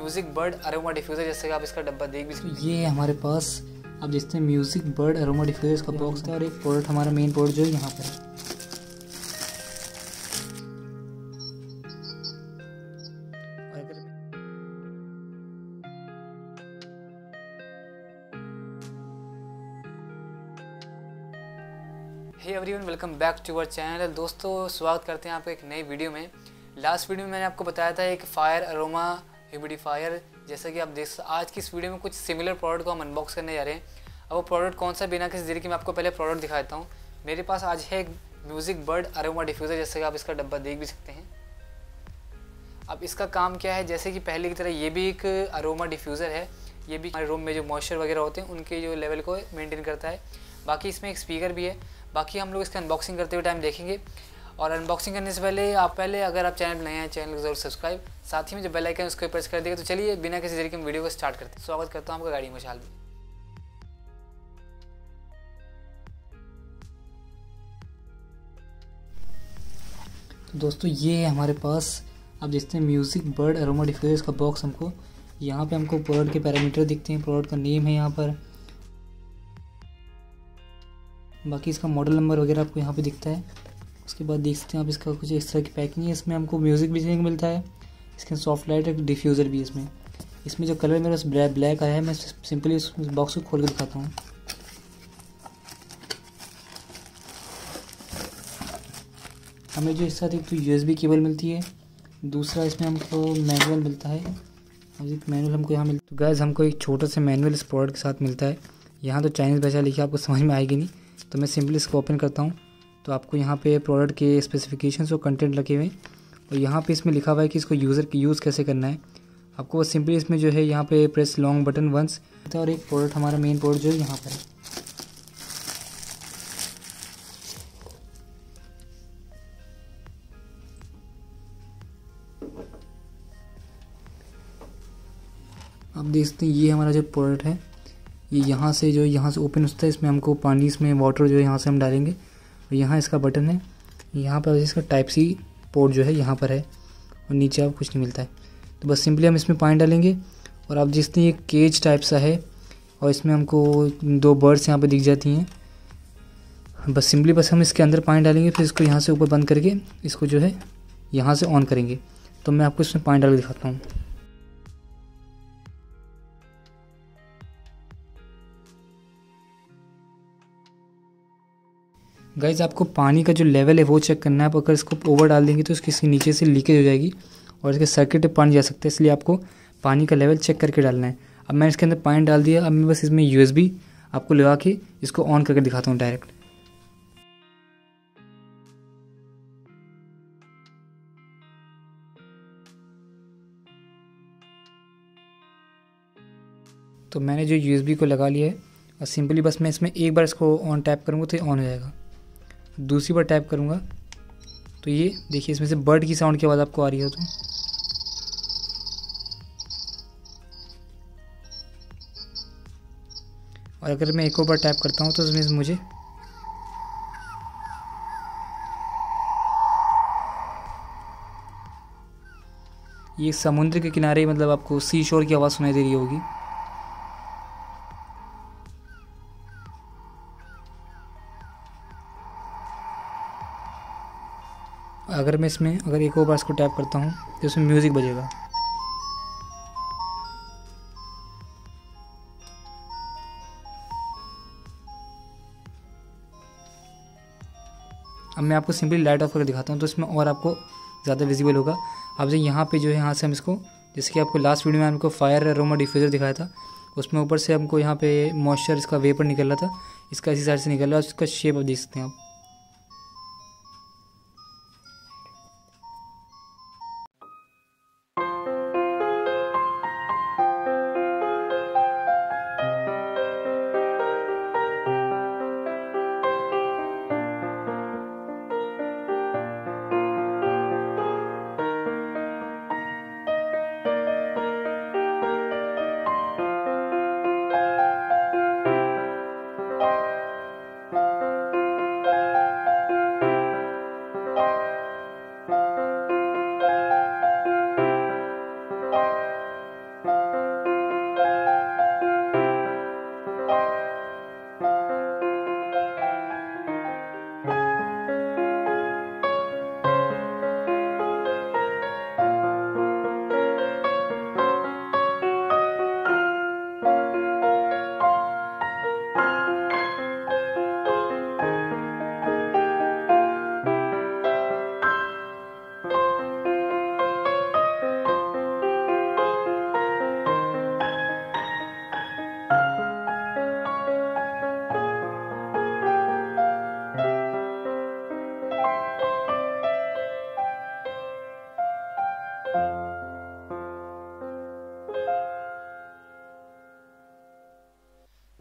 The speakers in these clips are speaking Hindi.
म्यूजिक बर्ड अरोमा डिफ्यूज़र, जैसे कि आप इसका डब्बा देख भी सकते हैं। ये हमारे पास आप देखते हैं म्यूजिक बर्ड अरोमा डिफ्यूज़र, इसका बॉक्स है और एक पोर्ट हमारा मेन पोर्ट जो है यहाँ पर है। Hey everyone, welcome back to our channel. दोस्तों, स्वागत करते हैं आपको एक नई वीडियो में। लास्ट वीडियो में मैंने आपको बताया था एक फायर अरोमा ह्यूमिडिफायर, जैसा कि आप देख सकते। आज की इस वीडियो में कुछ सिमिलर प्रोडक्ट को हम अनबॉक्स करने जा रहे हैं। अब वो प्रोडक्ट कौन सा, बिना किसी देरी के मैं आपको पहले प्रोडक्ट दिखा देता हूँ। मेरे पास आज है एक म्यूजिक बर्ड अरोमा डिफ्यूज़र, जैसे कि आप इसका डब्बा देख भी सकते हैं। अब इसका काम क्या है, जैसे कि पहले की तरह ये भी एक अरोमा डिफ्यूज़र है। ये भी हमारे रूम में जो मॉइस्चर वगैरह होते हैं उनके जो लेवल को मेंटेन करता है। बाकी इसमें एक स्पीकर भी है। बाकी हम लोग इसका अनबॉक्सिंग करते हुए टाइम देखेंगे। और अनबॉक्सिंग करने से पहले अगर आप चैनल नए हैं, चैनल को जरूर सब्सक्राइब, साथ ही में जो बेल आइकन है उसको प्रेस कर देगा। तो चलिए बिना किसी देरी के हम वीडियो को स्टार्ट करते हैं। स्वागत करता हूँ आपका गाइडिंग मशाल में। तो दोस्तों, ये हमारे पास आप देखते हैं म्यूजिक बर्ड अरोमा डिफ्यूज़र का बॉक्स। हमको यहाँ पर हमको प्रोडक्ट के पैरामीटर दिखते हैं। प्रोडक्ट का नेम है यहाँ पर, बाकी इसका मॉडल नंबर वगैरह आपको यहाँ पे दिखता है। उसके बाद देख सकते हैं आप इसका कुछ इस तरह की पैकिंग है। इसमें हमको म्यूज़िक भी देखने को मिलता है, इसके सॉफ्ट लाइट और डिफ्यूज़र भी। इसमें जो कलर मेरा ब्लैक आया है, मैं सिंपली इस बॉक्स को खोल के दिखाता हूँ। हमें जो इसके साथ एक तो USB केबल मिलती है, दूसरा इसमें हमको मैनुअल मिलता है। मैनुअल हमको यहाँ मिलता है। तो गाइस, हमको एक छोटा सा मैनुअल इस प्रोडक्ट के साथ मिलता है। यहाँ तो चाइनीज़ भाषा लिखी, आपको समझ में आएगी नहीं, तो मैं सिंपली इसको ओपन करता हूँ। तो आपको यहाँ पे प्रोडक्ट के स्पेसिफिकेशंस और कंटेंट लगे हुए हैं। और यहाँ पे इसमें लिखा हुआ है कि इसको यूज़ कैसे करना है। आपको वो सिंपली इसमें जो है यहाँ पे प्रेस लॉन्ग बटन वंस। और एक प्रोडक्ट हमारा मेन प्रोडक्ट जो है यहाँ पर है। आप देख सकते हैं ये हमारा जो प्रोडक्ट है, ये यहाँ से जो यहाँ से ओपन होता है। इसमें हमको पानी, इसमें वाटर जो है यहाँ से हम डालेंगे। और यहाँ इसका बटन है, यहाँ पर इसका Type-C पोर्ट जो है यहाँ पर है। और नीचे आप कुछ नहीं मिलता है। तो बस सिंपली हम इसमें पानी डालेंगे। और आप देखते हैं ये केज टाइप सा है। और इसमें हमको दो बर्ड्स यहाँ पर दिख जाती हैं। बस हम इसके अंदर पानी डालेंगे, फिर इसको यहाँ से ऊपर बंद करके इसको जो है यहाँ से ऑन करेंगे। तो मैं आपको इसमें पानी डाल के दिखाता हूँ। गाइज़, आपको पानी का जो लेवल है वो चेक करना है। आप अगर इसको ओवर डाल देंगे तो इसके नीचे से लीकेज हो जाएगी और इसके सर्किट में पानी जा सकता है। इसलिए आपको पानी का लेवल चेक करके डालना है। अब मैंने इसके अंदर पानी डाल दिया। अब मैं बस इसमें USB आपको लगा के इसको ऑन करके दिखाता हूँ डायरेक्ट। तो मैंने जो USB को लगा लिया है। और सिंपली बस मैं इसमें एक बार इसको ऑन टैप करूँगा तो ये ऑन हो जाएगा। दूसरी बार टैप करूँगा तो ये देखिए, इसमें से बर्ड की साउंड की आवाज़ आपको आ रही है। तो और अगर मैं एक और बार टैप करता हूँ तो इसमें मुझे ये समुद्र के किनारे, मतलब आपको सी शोर की आवाज़ सुनाई दे रही होगी। अगर मैं इसमें एक और बार इसको टैप करता हूँ तो इसमें म्यूज़िक बजेगा। अब मैं आपको सिंपली लाइट ऑफ करके दिखाता हूँ तो इसमें और आपको ज़्यादा विजिबल होगा। आप जो यहाँ पे जो है यहाँ से हम इसको, जैसे कि आपको लास्ट वीडियो में हमको फायर अरोमा डिफ्यूज़र दिखाया था, उसमें ऊपर से हमको यहाँ पे मॉइस्चर इसका वेपर निकल रहा था, इसका इसी साइड से निकल रहा है। उसका शेप आप देख सकते हैं आप।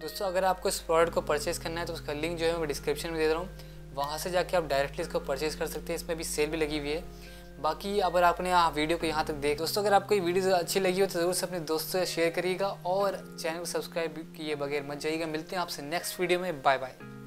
दोस्तों अगर आपको इस प्रोडक्ट को परचेज़ करना है तो उसका लिंक जो है मैं डिस्क्रिप्शन में दे रहा हूँ, वहाँ से जाके आप डायरेक्टली इसको परचेज़ कर सकते हैं। इसमें भी सेल भी लगी हुई है। बाकी अगर आपने वीडियो को यहाँ तक देखा दोस्तों, अगर आपको ये वीडियो अच्छी लगी हो तो ज़रूर से अपने दोस्तों से शेयर करिएगा और चैनल को सब्सक्राइब किए बगैर मत जाइएगा। मिलते हैं आपसे नेक्स्ट वीडियो में। Bye bye.